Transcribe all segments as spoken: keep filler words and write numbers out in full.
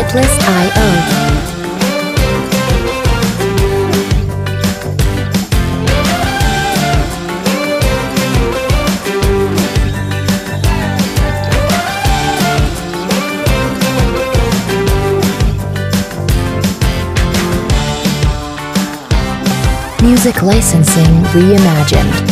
Artlist punto i o. Music licensing reimagined.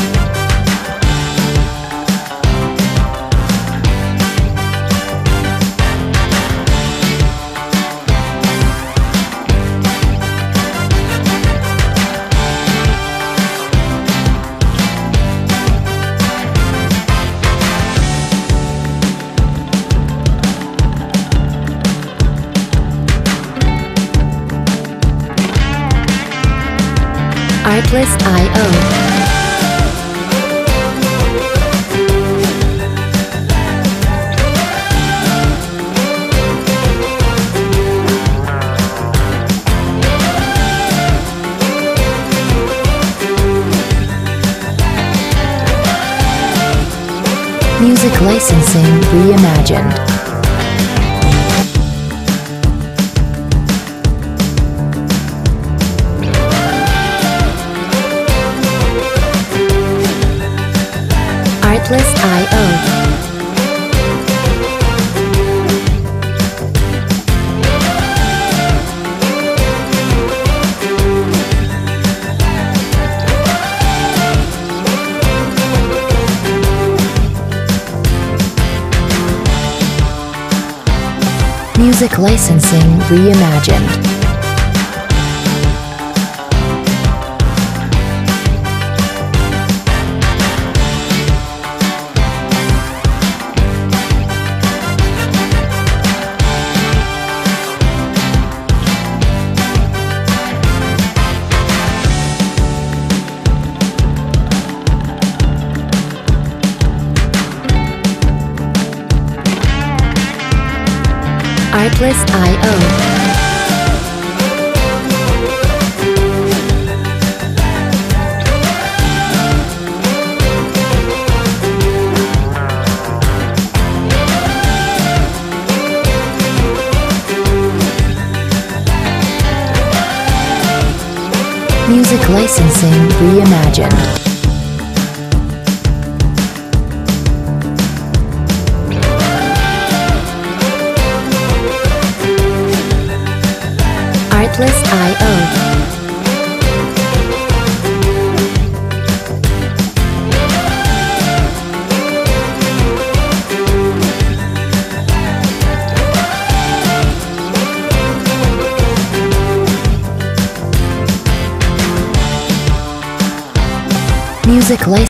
Hitlist punto i o. Music licensing reimagined. Hitlist punto i o. Music licensing reimagined. Hitlist punto i o. Music licensing reimagined. Hitlist punto i o. Music license.